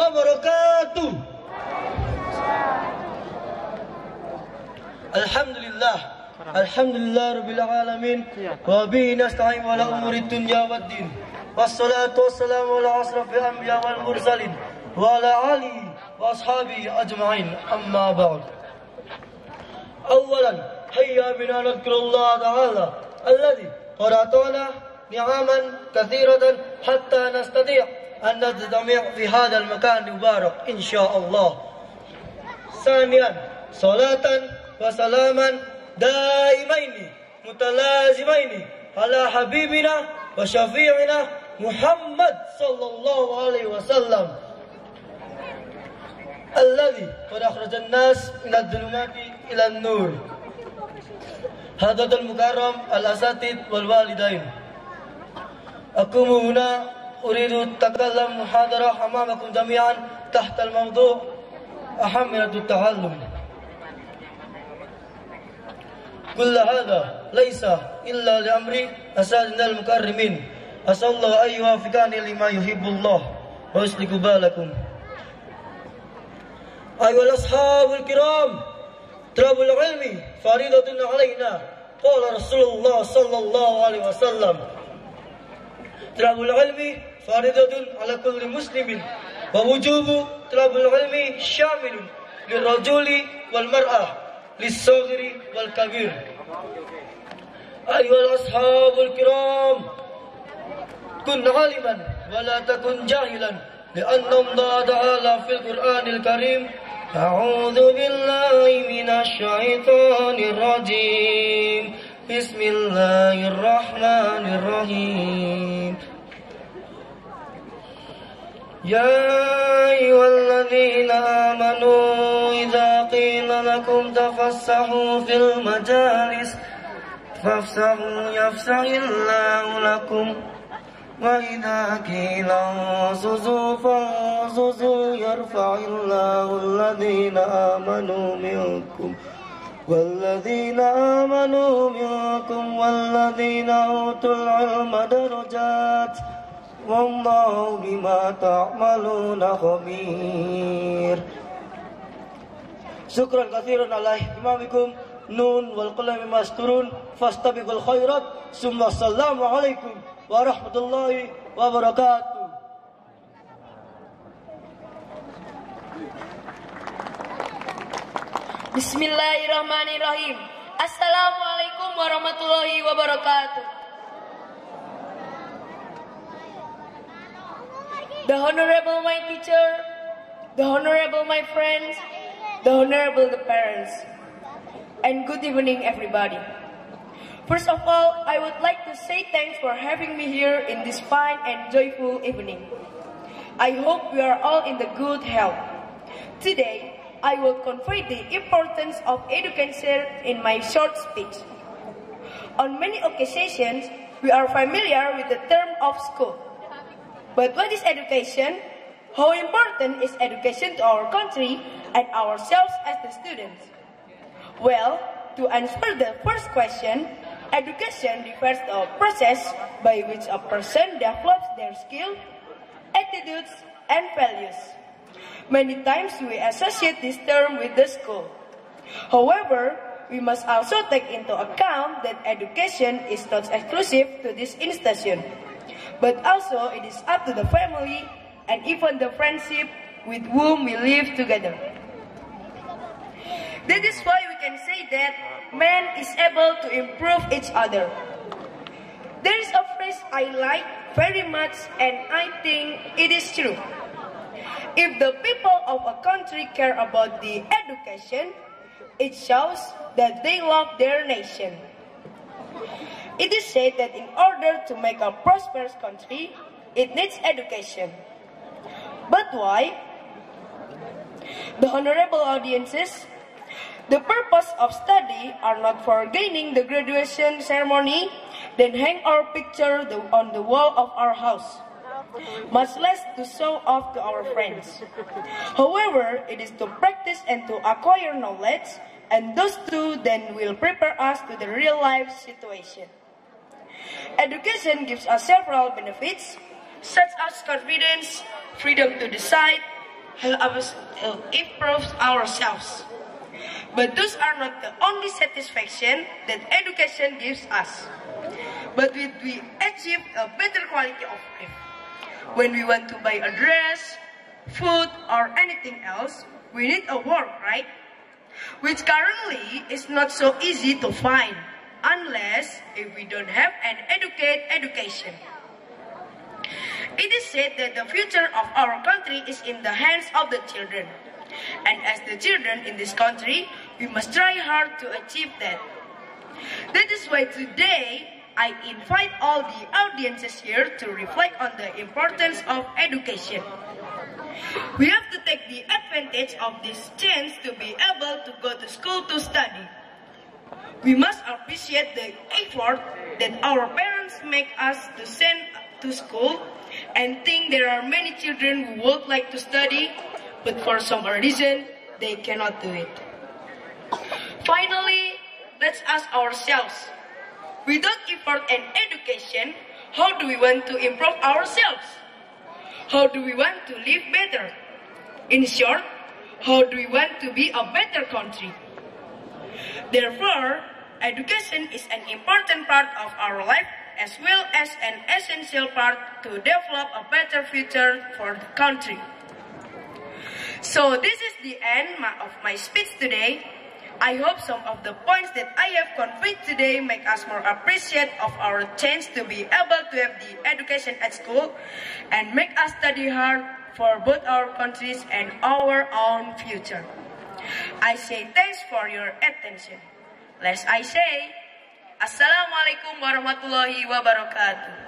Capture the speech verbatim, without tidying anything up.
وبركاته. الحمد لله الحمد لله رب العالمين وبه نستعين على أمور الدنيا والدين والصلاة والسلام على أشرف الأنبياء والمرسلين وعلى آله وأصحابه أجمعين. أما بعد، أولا هيا بنا نذكر الله تعالى الذي قد أعطانا نعما كثيرة حتى نستطيع أن نجتمع في هذا المكان المبارك إن شاء الله. ثانيا صلاة وسلاما دائمين متلازمين على حبيبنا وشفيعنا محمد صلى الله عليه وسلم الذي قد أخرج الناس من الظلمات إلى النور. حضرة المكرم الأساتذة والوالدين، أقوم هنا أريد التكلم محاضرة أمامكم جميعا تحت الموضوع أهمية التعلم. كل هذا ليس إلا لأمر أساتذتنا المكرمين، أسأل الله أن يوفقني لما يحب الله ويصلح بالكم. أيها الأصحاب الكرام، طلب العلم فريضة علينا، قال رسول الله صلى الله عليه وسلم. طلب العلم فريضة على كل مسلم، ووجوب طلب العلم شامل للرجل والمرأة، للصغير والكبير. أيها الأصحاب الكرام، كن عالما ولا تكن جاهلا، لأن الله تعالى في القرآن الكريم: أعوذ بالله من الشيطان الرجيم، بسم الله الرحمن الرحيم، يا أيها الذين آمنوا إذا قيل لكم تفسحوا في المجالس فافسحوا يفسح الله لكم، وإذا قيل انصزوا فانصزوا يرفع الله الذين آمنوا منكم والذين آمنوا منكم والذين أوتوا العلم درجات، والله بما تعملون خبير. شكرا كثيرا على اهتمامكم. نون والقلم مسترون فاستبقوا الخيرات، ثم السلام عليكم ورحمة الله وبركاته. Bismillahirrahmanirrahim. Assalamualaikum warahmatullahi wabarakatuh. The honorable my teacher, the honorable my friends, the honorable the parents, and good evening everybody. First of all, I would like to say thanks for having me here in this fine and joyful evening. I hope we are all in the good health. Today, I will convey the importance of education in my short speech. On many occasions, we are familiar with the term of school. But what is education? How important is education to our country and ourselves as the students? Well, to answer the first question, education refers to a process by which a person develops their skills, attitudes, and values. Many times we associate this term with the school. However, we must also take into account that education is not exclusive to this institution, but also it is up to the family and even the friendship with whom we live together. That is why we can say that man is able to improve each other. There is a phrase I like very much, and I think it is true. If the people of a country care about the education, it shows that they love their nation. It is said that in order to make a prosperous country, it needs education. But why? The honorable audiences, the purpose of study are not for gaining the graduation ceremony, then hang our picture on the wall of our house, much less to show off to our friends. However, it is to practice and to acquire knowledge, and those two then will prepare us to the real-life situation. Education gives us several benefits, such as confidence, freedom to decide, improve ourselves. But those are not the only satisfaction that education gives us. But we, we achieve a better quality of life. When we want to buy a dress, food, or anything else, we need a work, right? Which currently is not so easy to find, unless if we don't have an educate education. It is said that the future of our country is in the hands of the children. And as the children in this country, we must try hard to achieve that. That is why today, I invite all the audiences here to reflect on the importance of education. We have to take the advantage of this chance to be able to go to school to study. We must appreciate the effort that our parents make us to send to school, and think there are many children who would like to study, but for some reason, they cannot do it. Finally, let's ask ourselves, without effort and education, how do we want to improve ourselves? How do we want to live better? In short, how do we want to be a better country? Therefore, education is an important part of our life, as well as an essential part to develop a better future for the country. So this is the end of my speech today. I hope some of the points that I have conveyed today make us more appreciative of our chance to be able to have the education at school and make us study hard for both our countries and our own future. I say thanks for your attention. Lest I say, Assalamualaikum warahmatullahi wabarakatuh.